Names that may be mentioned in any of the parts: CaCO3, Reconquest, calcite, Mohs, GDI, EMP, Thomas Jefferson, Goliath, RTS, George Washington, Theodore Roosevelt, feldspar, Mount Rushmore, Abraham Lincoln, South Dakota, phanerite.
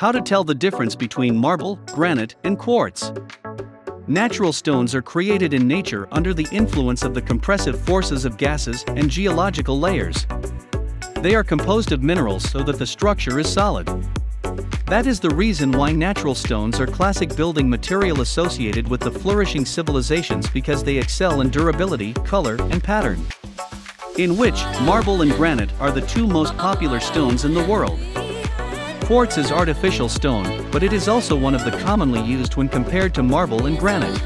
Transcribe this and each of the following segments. How to tell the difference between marble, granite, and quartz. Natural stones are created in nature under the influence of the compressive forces of gases and geological layers. They are composed of minerals so that the structure is solid. That is the reason why natural stones are classic building material associated with the flourishing civilizations, because they excel in durability, color, and pattern. In which, marble and granite are the two most popular stones in the world. Quartz is artificial stone, but it is also one of the commonly used when compared to marble and granite.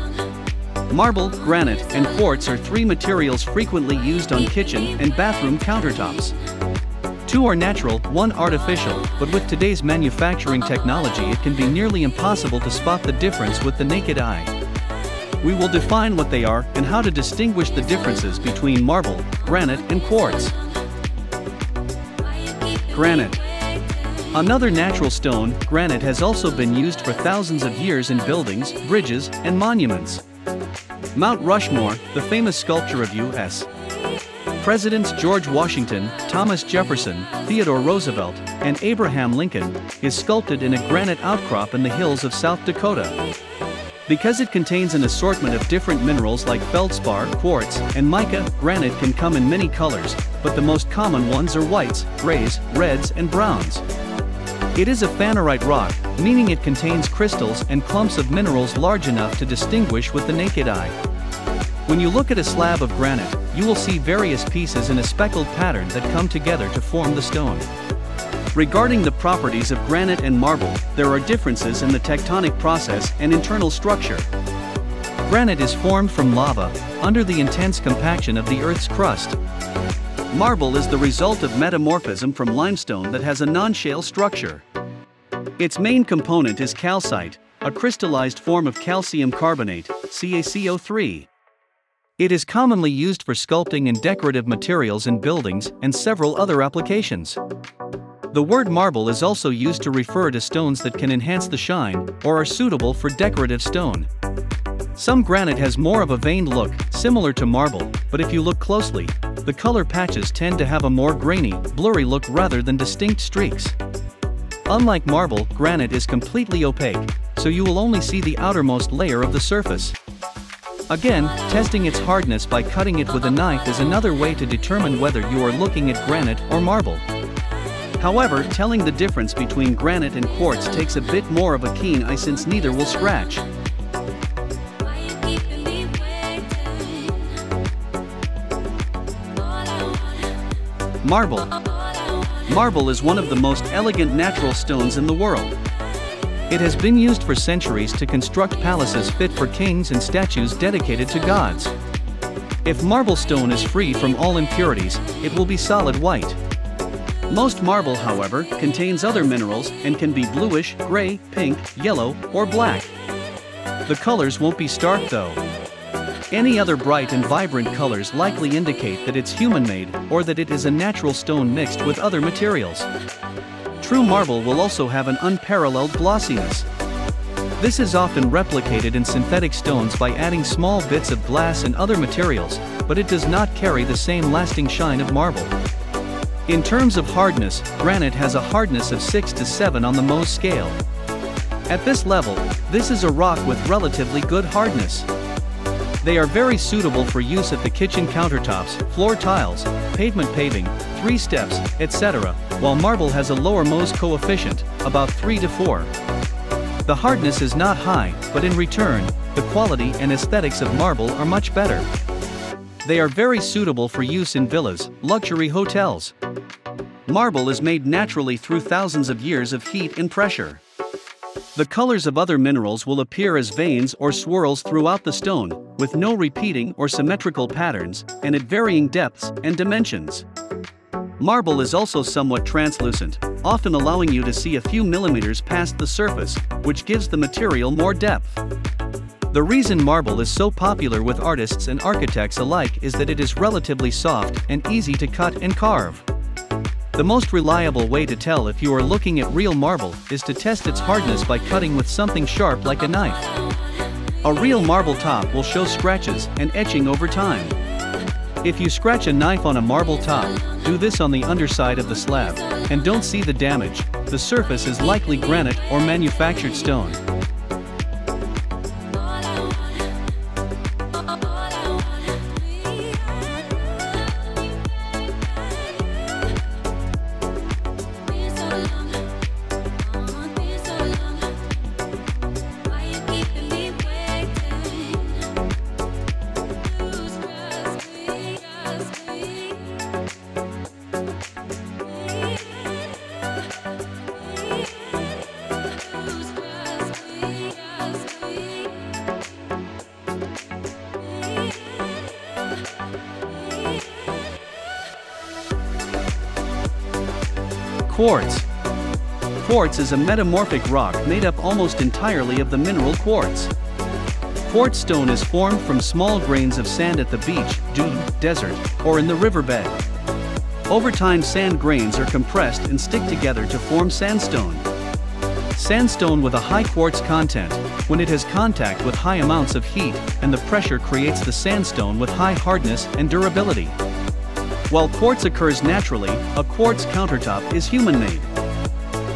Marble, granite, and quartz are three materials frequently used on kitchen and bathroom countertops. Two are natural, one artificial, but with today's manufacturing technology it can be nearly impossible to spot the difference with the naked eye. We will define what they are and how to distinguish the differences between marble, granite, and quartz. Granite. Another natural stone, granite has also been used for thousands of years in buildings, bridges, and monuments. Mount Rushmore, the famous sculpture of U.S. Presidents George Washington, Thomas Jefferson, Theodore Roosevelt, and Abraham Lincoln, is sculpted in a granite outcrop in the hills of South Dakota. Because it contains an assortment of different minerals like feldspar, quartz, and mica, granite can come in many colors, but the most common ones are whites, grays, reds, and browns. It is a phanerite rock, meaning it contains crystals and clumps of minerals large enough to distinguish with the naked eye. When you look at a slab of granite, you will see various pieces in a speckled pattern that come together to form the stone. Regarding the properties of granite and marble, there are differences in the tectonic process and internal structure. Granite is formed from lava, under the intense compaction of the Earth's crust. Marble is the result of metamorphism from limestone that has a non-shale structure. Its main component is calcite, a crystallized form of calcium carbonate, CaCO3. It is commonly used for sculpting and decorative materials in buildings and several other applications. The word marble is also used to refer to stones that can enhance the shine or are suitable for decorative stone. Some granite has more of a veined look, similar to marble, but if you look closely, the color patches tend to have a more grainy, blurry look rather than distinct streaks. Unlike marble, granite is completely opaque, so you will only see the outermost layer of the surface. Again, testing its hardness by cutting it with a knife is another way to determine whether you are looking at granite or marble. However, telling the difference between granite and quartz takes a bit more of a keen eye since neither will scratch. Marble. Marble is one of the most elegant natural stones in the world. It has been used for centuries to construct palaces fit for kings and statues dedicated to gods. If marble stone is free from all impurities, it will be solid white. Most marble, however, contains other minerals and can be bluish, gray, pink, yellow, or black. The colors won't be stark though. Any other bright and vibrant colors likely indicate that it's human-made or that it is a natural stone mixed with other materials. True marble will also have an unparalleled glossiness. This is often replicated in synthetic stones by adding small bits of glass and other materials, but it does not carry the same lasting shine of marble. In terms of hardness, granite has a hardness of 6 to 7 on the Mohs scale. At this level, this is a rock with relatively good hardness. They are very suitable for use at the kitchen countertops, floor tiles, pavement paving, 3 steps, etc., while marble has a lower Mohs coefficient, about 3 to 4. The hardness is not high, but in return, the quality and aesthetics of marble are much better. They are very suitable for use in villas, luxury hotels. Marble is made naturally through thousands of years of heat and pressure. The colors of other minerals will appear as veins or swirls throughout the stone, with no repeating or symmetrical patterns, and at varying depths and dimensions. Marble is also somewhat translucent, often allowing you to see a few millimeters past the surface, which gives the material more depth. The reason marble is so popular with artists and architects alike is that it is relatively soft and easy to cut and carve. The most reliable way to tell if you are looking at real marble is to test its hardness by cutting with something sharp like a knife. A real marble top will show scratches and etching over time. If you scratch a knife on a marble top, do this on the underside of the slab, and don't see the damage, the surface is likely granite or manufactured stone. Quartz. Quartz is a metamorphic rock made up almost entirely of the mineral quartz. Quartz stone is formed from small grains of sand at the beach, dune, desert, or in the riverbed. Over time, sand grains are compressed and stick together to form sandstone. Sandstone with a high quartz content, when it has contact with high amounts of heat and the pressure, creates the sandstone with high hardness and durability. While quartz occurs naturally, a quartz countertop is human-made.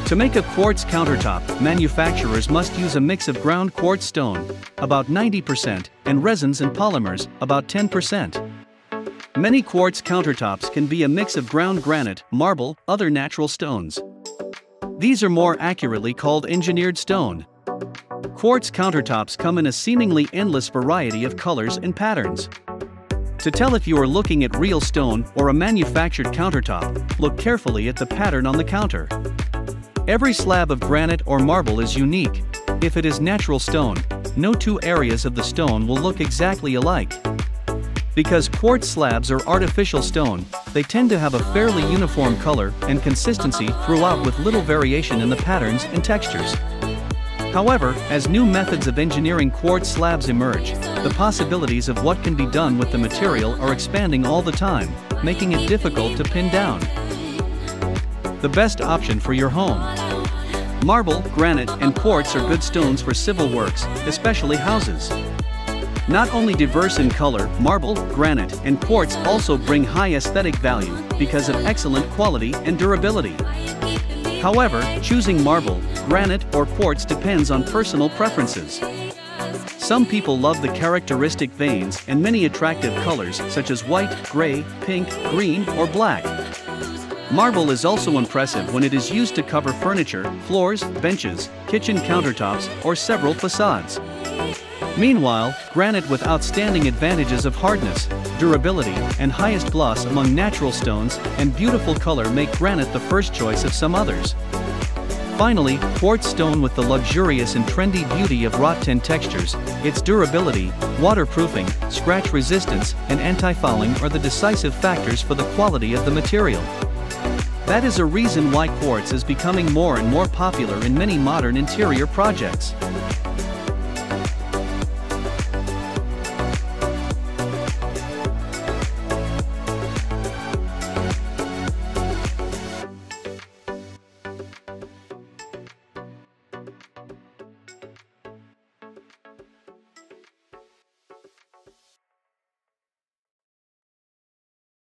To make a quartz countertop, manufacturers must use a mix of ground quartz stone, about 90%, and resins and polymers, about 10%. Many quartz countertops can be a mix of ground granite, marble, other natural stones. These are more accurately called engineered stone. Quartz countertops come in a seemingly endless variety of colors and patterns. To tell if you are looking at real stone or a manufactured countertop, look carefully at the pattern on the counter. Every slab of granite or marble is unique. If it is natural stone, no two areas of the stone will look exactly alike. Because quartz slabs are artificial stone, they tend to have a fairly uniform color and consistency throughout, with little variation in the patterns and textures. However, as new methods of engineering quartz slabs emerge, the possibilities of what can be done with the material are expanding all the time, making it difficult to pin down the best option for your home. Marble, granite, and quartz are good stones for civil works, especially houses. Not only diverse in color, marble, granite, and quartz also bring high aesthetic value because of excellent quality and durability. However, choosing marble, granite, or quartz depends on personal preferences. Some people love the characteristic veins and many attractive colors such as white, gray, pink, green, or black. Marble is also impressive when it is used to cover furniture, floors, benches, kitchen countertops, or several facades. Meanwhile, granite, with outstanding advantages of hardness, durability, and highest gloss among natural stones, and beautiful color, make granite the first choice of some others. Finally, quartz stone, with the luxurious and trendy beauty of wrought-tin textures, its durability, waterproofing, scratch resistance, and anti-fouling are the decisive factors for the quality of the material. That is a reason why quartz is becoming more and more popular in many modern interior projects.